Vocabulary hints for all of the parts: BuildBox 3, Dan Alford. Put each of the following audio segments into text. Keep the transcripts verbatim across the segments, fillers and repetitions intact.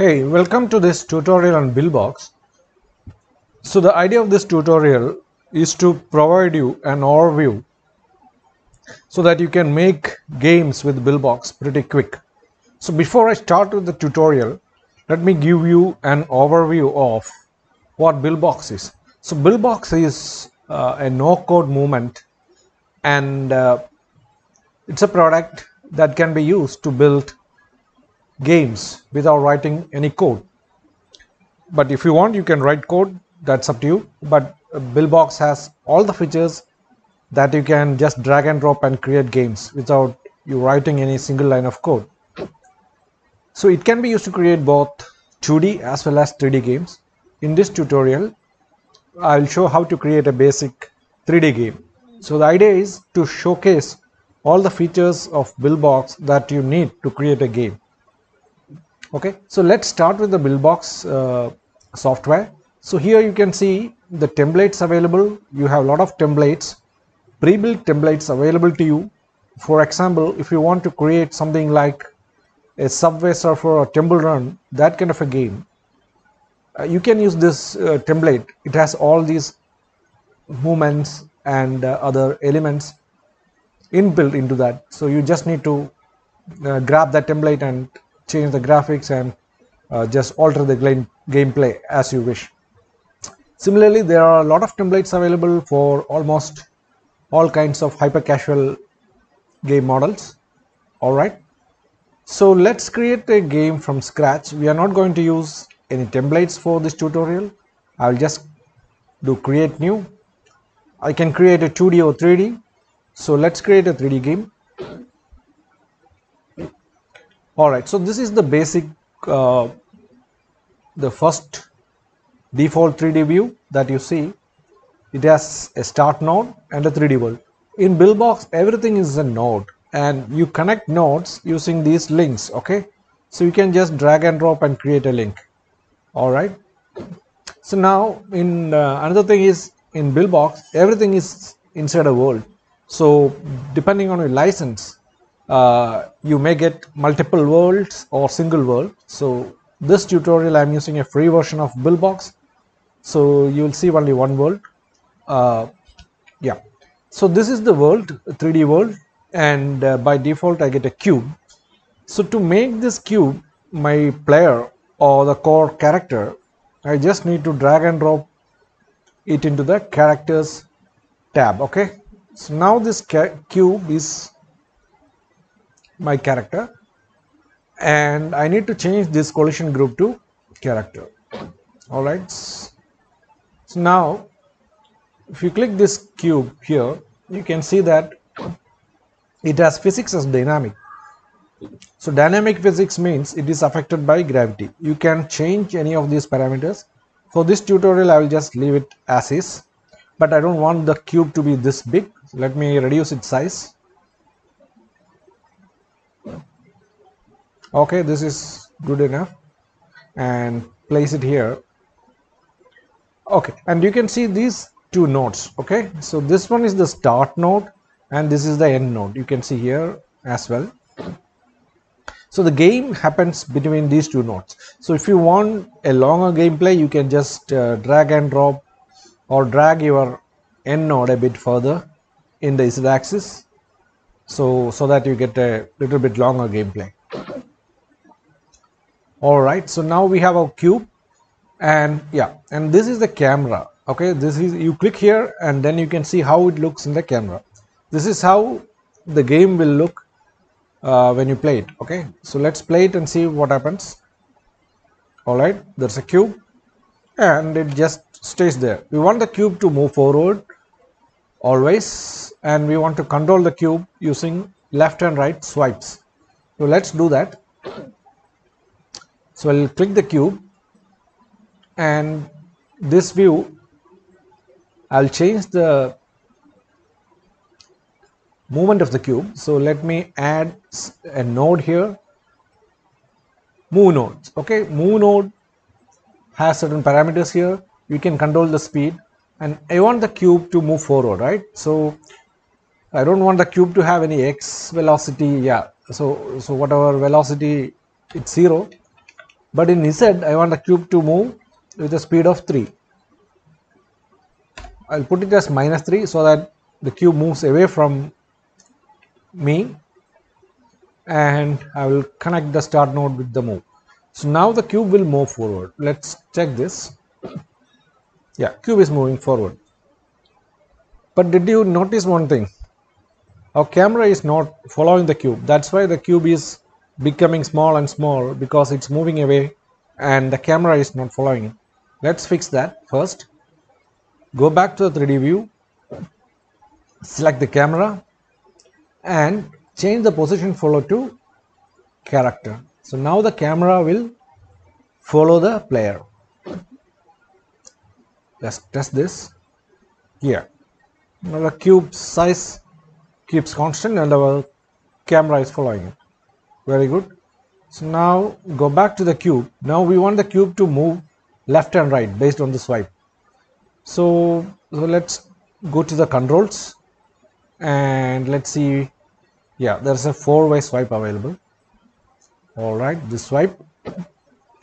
Hey, welcome to this tutorial on BuildBox. So the idea of this tutorial is to provide you an overview so that you can make games with BuildBox pretty quick. So before I start with the tutorial, let me give you an overview of what BuildBox is. So BuildBox is uh, a no-code movement, and uh, it's a product that can be used to build games without writing any code. But if you want, you can write code, that's up to you. But BuildBox has all the features that you can just drag and drop and create games without you writing any single line of code. So it can be used to create both two D as well as three D games. In this tutorial, I'll show how to create a basic three D game. So the idea is to showcase all the features of BuildBox that you need to create a game. Okay, so let's start with the BuildBox uh, software. So here you can see the templates available. You have a lot of templates, pre-built templates available to you. For example, if you want to create something like a Subway Surfer or Temple Run, that kind of a game, uh, you can use this uh, template. It has all these movements and uh, other elements inbuilt into that. So you just need to uh, grab that template and change the graphics and uh, just alter the gameplay as you wish. Similarly, there are a lot of templates available for almost all kinds of hyper casual game models. All right, so let's create a game from scratch. We are not going to use any templates for this tutorial. I'll just do create new. I can create a two D or three D. So let's create a three D game. Alright, so this is the basic, uh, the first default three D view that you see. It has a start node and a three D world. In BuildBox, everything is a node, and you connect nodes using these links, okay? So you can just drag and drop and create a link. Alright, so now in uh, another thing is, in BuildBox, everything is inside a world. So depending on your license, Uh, you may get multiple worlds or single world. So this tutorial, I'm using a free version of BuildBox, so you'll see only one world. Uh, yeah, so this is the world, three D world, and uh, by default I get a cube. So to make this cube my player or the core character, I just need to drag and drop it into the characters tab. Okay, so now this cube is my character, and I need to change this collision group to character. All right, so now if you click this cube here, you can see that it has physics as dynamic. So dynamic physics means it is affected by gravity. You can change any of these parameters. For this tutorial, I will just leave it as is, but I don't want the cube to be this big, so let me reduce its size. Okay, this is good enough, and place it here. Okay, and you can see these two nodes. Okay, so this one is the start node and this is the end node. You can see here as well. So the game happens between these two nodes. So if you want a longer gameplay, you can just uh, drag and drop or drag your end node a bit further in the Z axis, so so that you get a little bit longer gameplay. All right, so now we have our cube, and yeah, and this is the camera. Okay, this is, you click here and then you can see how it looks in the camera. This is how the game will look uh, when you play it. Okay, so let's play it and see what happens. All right, there's a cube and it just stays there. We want the cube to move forward always, and we want to control the cube using left and right swipes. So let's do that. So I'll click the cube, and this view, I'll change the movement of the cube. So let me add a node here, move nodes. Okay, move node has certain parameters here. You can control the speed, and I want the cube to move forward, right? So I don't want the cube to have any X velocity. Yeah, so so whatever velocity, it's zero. But in Z, I want the cube to move with a speed of three. I'll put it as minus three so that the cube moves away from me, and I will connect the start node with the move. So now the cube will move forward. Let's check this. Yeah, cube is moving forward. But did you notice one thing? Our camera is not following the cube. That's why the cube is becoming small and small, because it's moving away and the camera is not following it. Let's fix that first. Go back to the three D view, select the camera and change the position follow to character. So now the camera will follow the player. Let's test this here. Now the cube size keeps constant and our camera is following it. Very good. So now go back to the cube. Now we want the cube to move left and right based on the swipe. So, so let's go to the controls and let's see. Yeah, there's a four-way swipe available. All right, this swipe,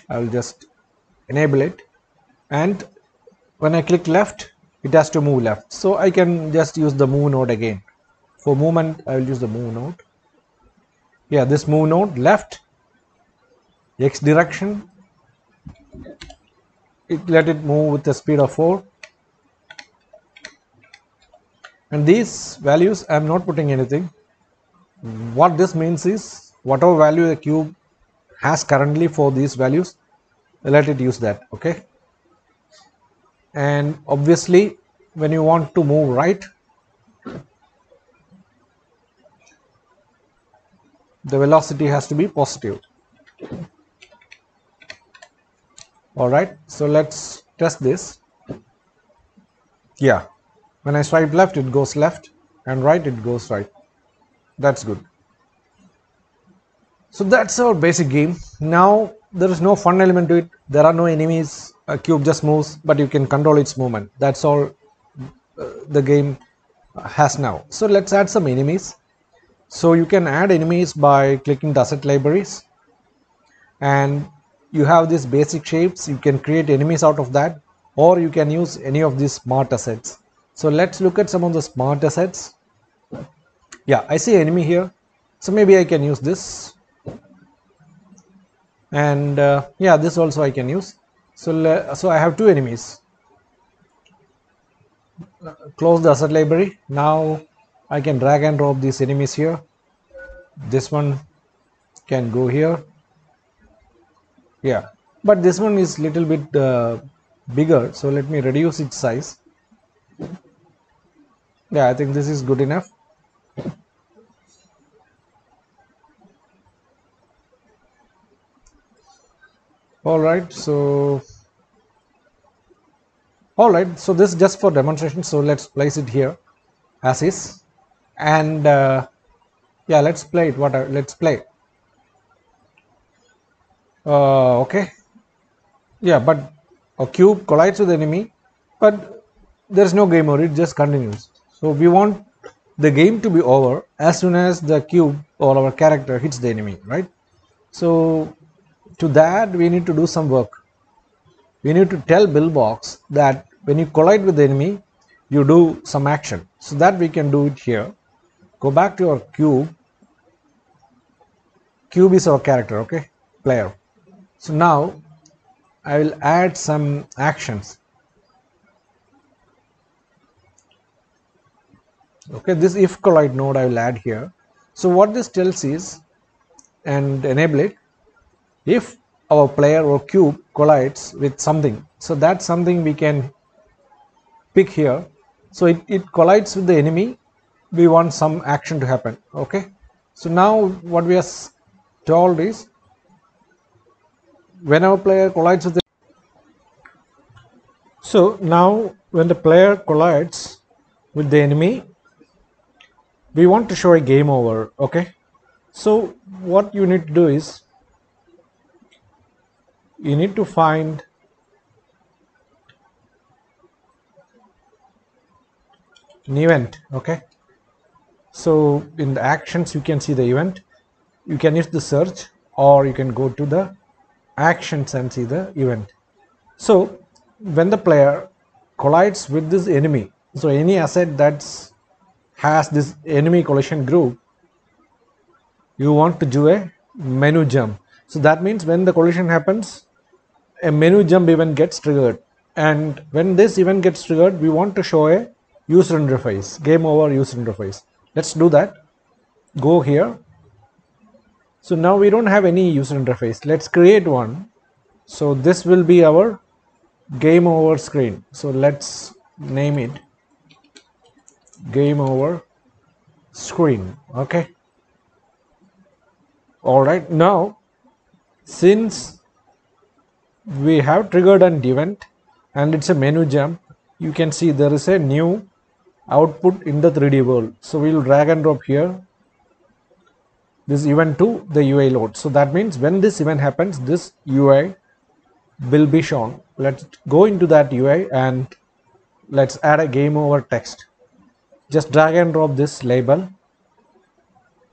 I'll just enable it. And when I click left, it has to move left. So I can just use the move node again. For movement, I will use the move node. Yeah, this move node, left, X direction. It let it move with a speed of four. And these values, I am not putting anything. What this means is, whatever value the cube has currently for these values, let it use that, okay? And obviously, when you want to move right, the velocity has to be positive. All right, so let's test this. Yeah. When I swipe left, it goes left, and right, it goes right. That's good. So that's our basic game. Now, there is no fun element to it. There are no enemies. A cube just moves, but you can control its movement. That's all uh, the game has now. So let's add some enemies. So you can add enemies by clicking the asset libraries. And you have these basic shapes. You can create enemies out of that, or you can use any of these smart assets. So let's look at some of the smart assets. Yeah, I see enemy here. So maybe I can use this. And uh, yeah, this also I can use. So, so I have two enemies. Close the asset library. Now I can drag and drop these enemies here. This one can go here. Yeah, but this one is little bit uh, bigger. So let me reduce its size. Yeah, I think this is good enough. All right, so all right, so this is just for demonstration. So let's place it here as is, and uh, yeah, let's play it. What? I, let's play. Uh, okay. Yeah, but a cube collides with the enemy, but there's no game over. It just continues. So we want the game to be over as soon as the cube or our character hits the enemy, right? So to that, we need to do some work. We need to tell BuildBox that when you collide with the enemy, you do some action. So that we can do it here. Go back to our cube. Cube is our character, okay? Player. So now I will add some actions. Okay, this if collide node I will add here. So what this tells is, and enable it, if our player or cube collides with something. So that's something we can pick here. So it, it collides with the enemy. We want some action to happen. Okay. So now what we are told is, when our player collides with the so now when the player collides with the enemy, we want to show a game over. Okay. So what you need to do is, you need to find an event, okay? So in the actions, you can see the event. You can use the search, or you can go to the actions and see the event. So when the player collides with this enemy, so any asset that's has this enemy collision group, you want to do a menu jump. So that means when the collision happens, a menu jump event gets triggered, and when this event gets triggered, we want to show a user interface, game over user interface. Let's do that. Go here. So now we don't have any user interface. Let's create one. So this will be our game over screen. So let's name it game over screen. Okay. All right. Now, since we have triggered an event and it's a menu jump, you can see there is a new output in the three D world. So we'll drag and drop here this event to the U I load. So that means when this event happens, this U I will be shown. Let's go into that U I and let's add a game over text. Just drag and drop this label.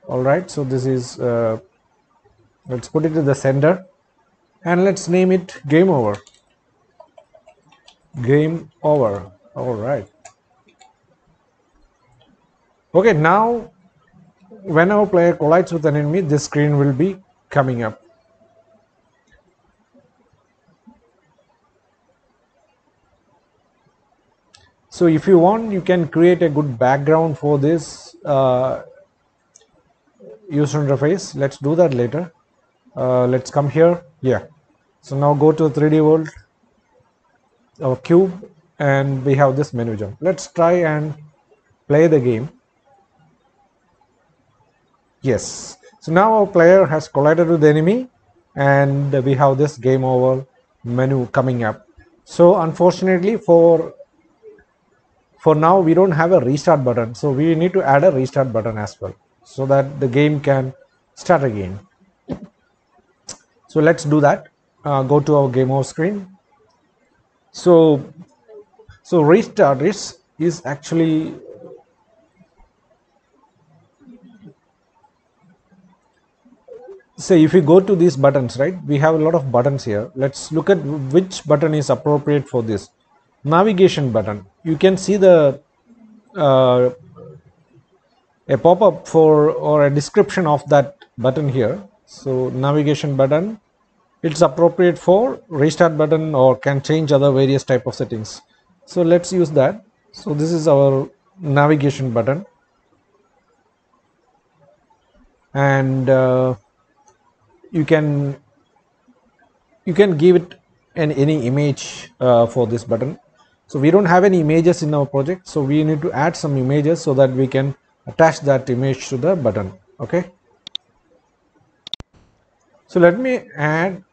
All right. So this is, uh, let's put it to the center and let's name it game over. Game over. All right. Okay. Now, when our player collides with an enemy, this screen will be coming up. So if you want, you can create a good background for this uh, user interface. Let's do that later. Uh, let's come here. Yeah. So now go to the three D world, our cube, and we have this menu jump. Let's try and play the game. Yes. So now our player has collided with the enemy and we have this game over menu coming up. So unfortunately for For now, we don't have a restart button, so we need to add a restart button as well so that the game can start again. So let's do that. Uh, go to our game over screen. So, so restart is, is actually say if you go to these buttons, right? We have a lot of buttons here. Let's look at which button is appropriate for this. Navigation button. You can see the uh, a pop-up for or a description of that button here. So navigation button, it's appropriate for restart button or can change other various type of settings. So let's use that. So this is our navigation button, and uh, you can you can give it an any image uh, for this button. So we don't have any images in our project, so we need to add some images so that we can attach that image to the button. Okay. So let me add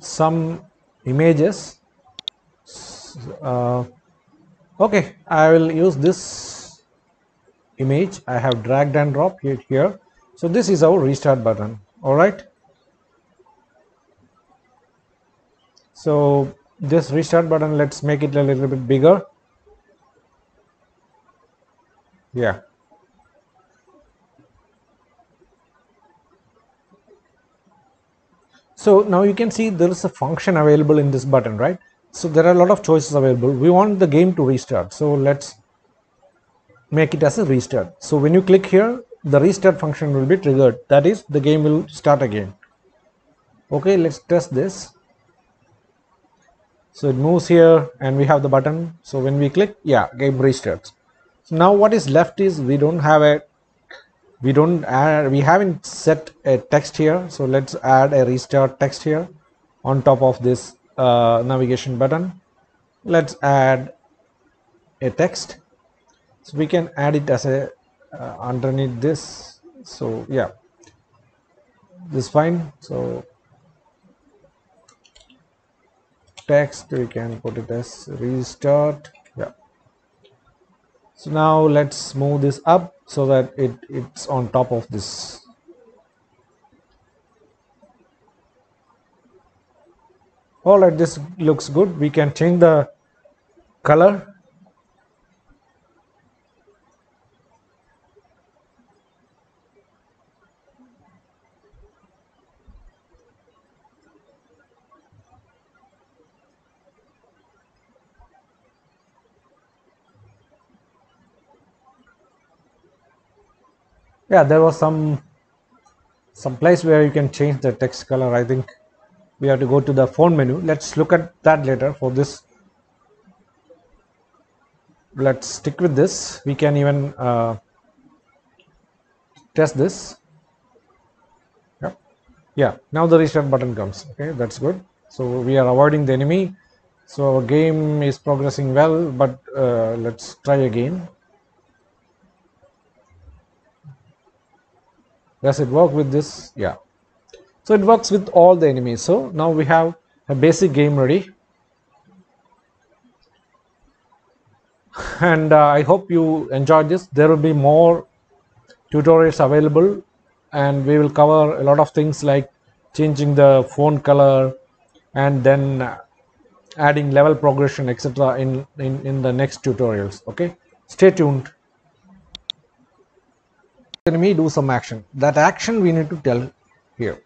some images. Uh, okay, I will use this image. I have dragged and dropped it here. So this is our restart button. All right. So this restart button, let's make it a little bit bigger. Yeah. So now you can see there is a function available in this button, right? So there are a lot of choices available. We want the game to restart. So let's make it as a restart. So when you click here, the restart function will be triggered. That is, the game will start again. Okay, let's test this. So it moves here and we have the button. So when we click, yeah, game restarts. So now what is left is we don't have a, we don't add, we haven't set a text here. So let's add a restart text here on top of this uh, navigation button. Let's add a text. So we can add it as a uh, underneath this. So yeah, this is fine. So text, we can put it as restart. Yeah. So now let's move this up so that it it's on top of this. All right, this looks good. We can change the color. Yeah, there was some some place where you can change the text color. I think we have to go to the font menu. Let's look at that later. For this, let's stick with this. We can even uh, test this. Yep. Yeah, now the restart button comes. Okay, that's good. So we are avoiding the enemy. So our game is progressing well, but uh, let's try again. Does it work with this? Yeah. So it works with all the enemies. So now we have a basic game ready. And uh, I hope you enjoyed this. There will be more tutorials available, and we will cover a lot of things like changing the font color and then adding level progression, et cetera in, in, in the next tutorials. Okay, stay tuned. Enemy, do some action. That action we need to tell here.